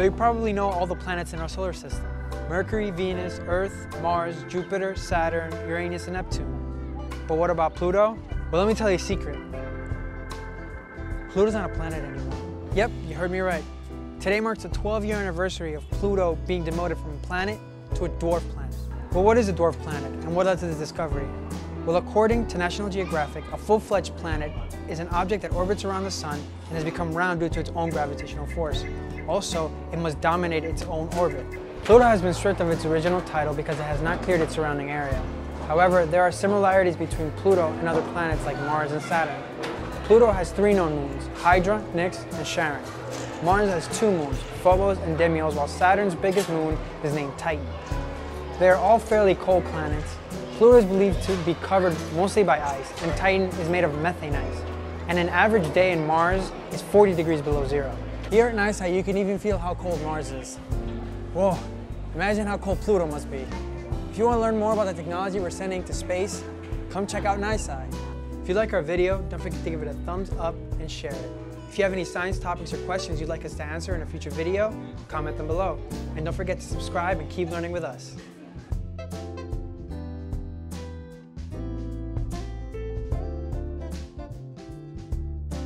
So you probably know all the planets in our solar system. Mercury, Venus, Earth, Mars, Jupiter, Saturn, Uranus, and Neptune. But what about Pluto? Well, let me tell you a secret. Pluto's not a planet anymore. Yep, you heard me right. Today marks the 12-year anniversary of Pluto being demoted from a planet to a dwarf planet. But what is a dwarf planet, and what led to this discovery? Well, according to National Geographic, a full-fledged planet is an object that orbits around the sun and has become round due to its own gravitational force. Also, it must dominate its own orbit. Pluto has been stripped of its original title because it has not cleared its surrounding area. However, there are similarities between Pluto and other planets like Mars and Saturn. Pluto has 3 known moons, Hydra, Nix, and Charon. Mars has 2 moons, Phobos and Deimos, while Saturn's biggest moon is named Titan. They are all fairly cold planets. Pluto is believed to be covered mostly by ice, and Titan is made of methane ice. And an average day in Mars is 40 degrees below zero. Here at NYSCI, you can even feel how cold Mars is. Whoa, imagine how cold Pluto must be. If you want to learn more about the technology we're sending to space, come check out NYSCI. If you like our video, don't forget to give it a thumbs up and share it. If you have any science topics or questions you'd like us to answer in a future video, comment them below. And don't forget to subscribe and keep learning with us.